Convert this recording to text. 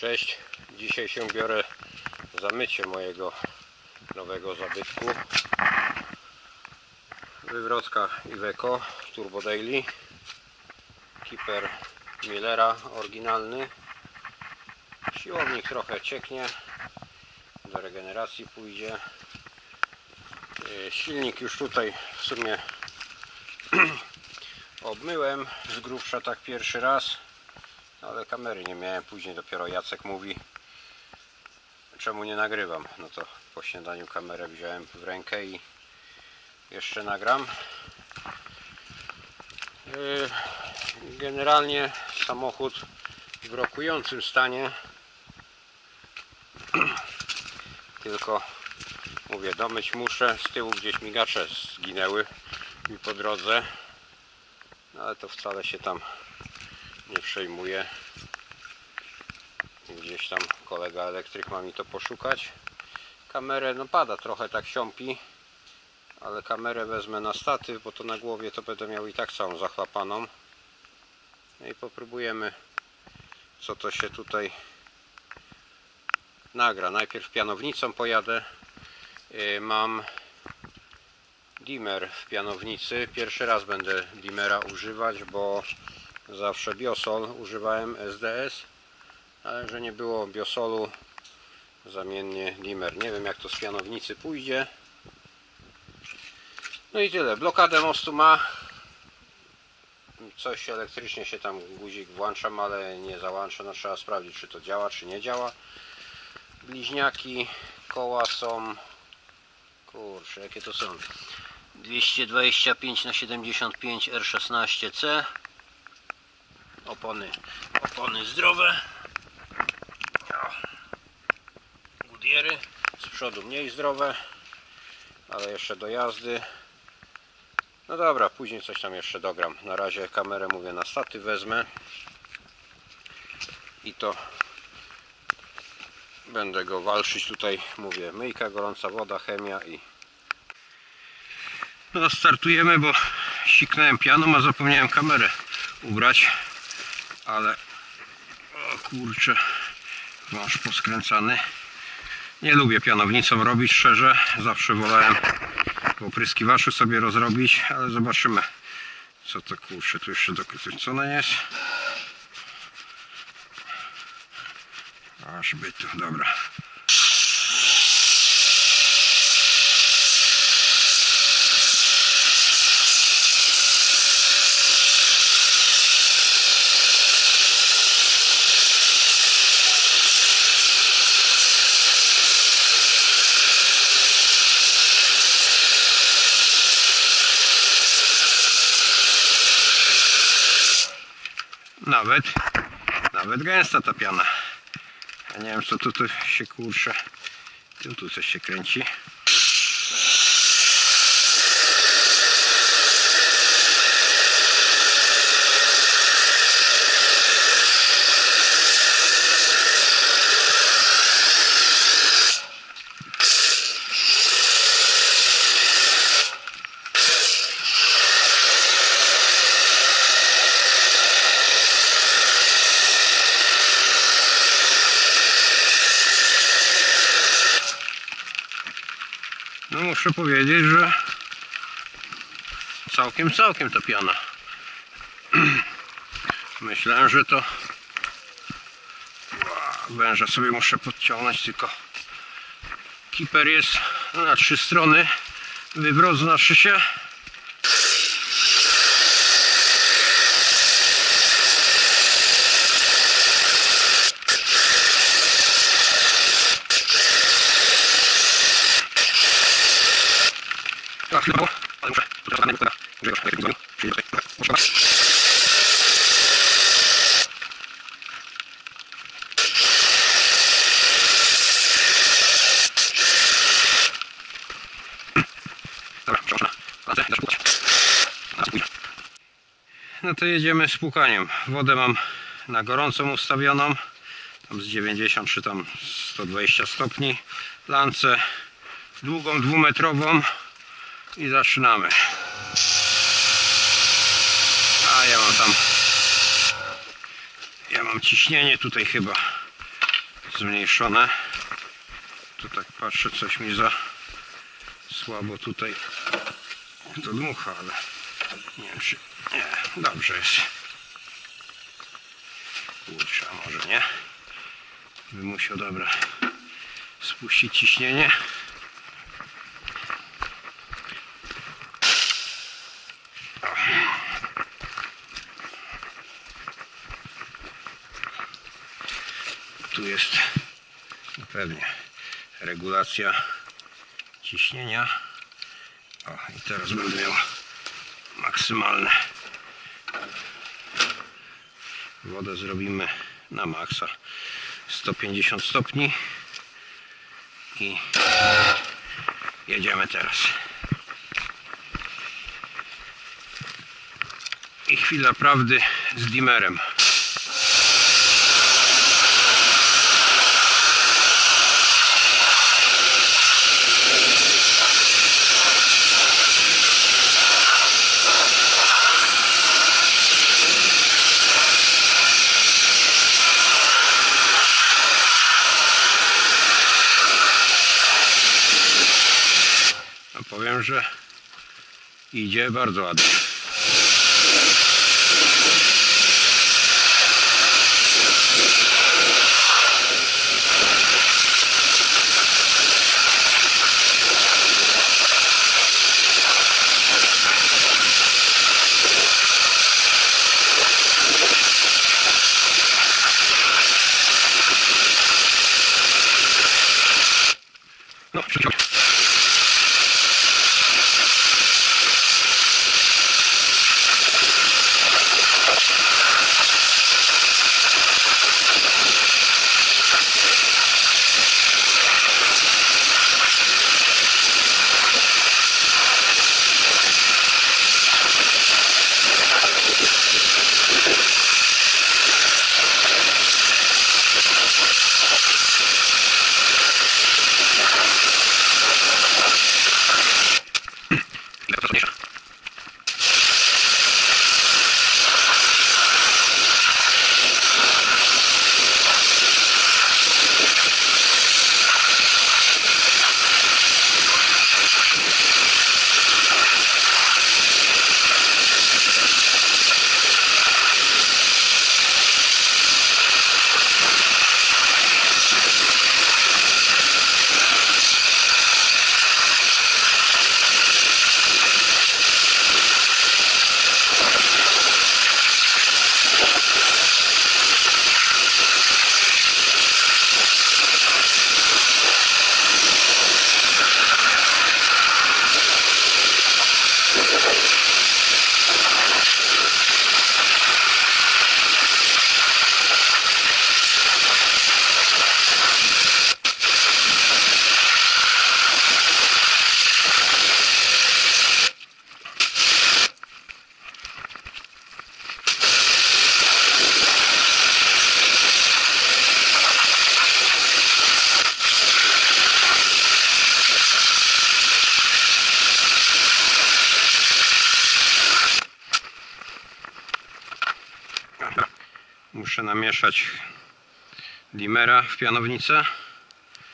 Cześć, dzisiaj się biorę za mycie mojego nowego zabytku. Wywrotka Iveco Turbo Daily, Kiper Millera oryginalny. Siłownik trochę cieknie, do regeneracji pójdzie. Silnik już tutaj w sumie obmyłem z grubsza tak pierwszy raz, ale kamery nie miałem, później dopiero Jacek mówi, czemu nie nagrywam. No to po śniadaniu kamerę wziąłem w rękę i jeszcze nagram. Generalnie samochód w rokującym stanie, tylko mówię, domyć muszę, z tyłu gdzieś migacze zginęły mi po drodze, no ale to wcale się tam nie przejmuję. Gdzieś tam kolega elektryk ma mi to poszukać. Kamerę, no pada trochę, tak siąpi, ale kamerę wezmę na statyw, bo to na głowie to będę miał i tak całą zachlapaną. No i popróbujemy, co to się tutaj nagra. Najpierw pianownicą pojadę. Mam dimmer w pianownicy. Pierwszy raz będę dimmera używać, bo zawsze Biosol używałem SDS, ale że nie było Biosolu, zamiennie dimmer. Nie wiem, jak to z pianownicy pójdzie. No i tyle. Blokadę mostu ma. Coś elektrycznie się tam guzik włączam, ale nie załączam. No, trzeba sprawdzić, czy to działa, czy nie działa. Bliźniaki, koła są... Kurczę, jakie to są? 225/75 R16C. Opony zdrowe. Goodyeary, z przodu mniej zdrowe, ale jeszcze do jazdy. No dobra, później coś tam jeszcze dogram. Na razie kamerę, mówię, na statyw wezmę i to będę go walczyć tutaj, mówię, myjka, gorąca woda, chemia i... No startujemy, bo siknąłem pianą, a zapomniałem kamerę ubrać, ale... O kurczę, masz poskręcany. Nie lubię pianownicą robić, szczerze, zawsze wolałem w opryskiwaszu sobie rozrobić, ale zobaczymy, co to, kurczę, tu jeszcze dokręcone jest. Aż bytu, dobra. Nawet gęsta ta piana. Ja nie wiem, co tu się, kurczę, tu coś się kręci. No muszę powiedzieć, że całkiem ta piana. Myślałem, że to... Węża sobie muszę podciągnąć, tylko kiper jest na 3 strony, wywrot znaczy się. No to jedziemy z płukaniem. Wodę mam na gorącą ustawioną, tam z 90 czy tam 120 stopni. Lancę długą, 2-metrową i zaczynamy. A ja mam ciśnienie tutaj chyba zmniejszone. Tu tak patrzę, coś mi za słabo tutaj to dmucha, ale nie wiem czy... Nie, dobrze jest. Kurczę, a może nie? Bym musiał, dobra, spuścić ciśnienie. Tu jest pewnie regulacja ciśnienia. O, i teraz będę miał maksymalne. Wodę zrobimy na maksa 150 stopni i jedziemy teraz. I chwila prawdy z dimerem. Powiem, że idzie bardzo ładnie. No, muszę namieszać dimera w pianownicę.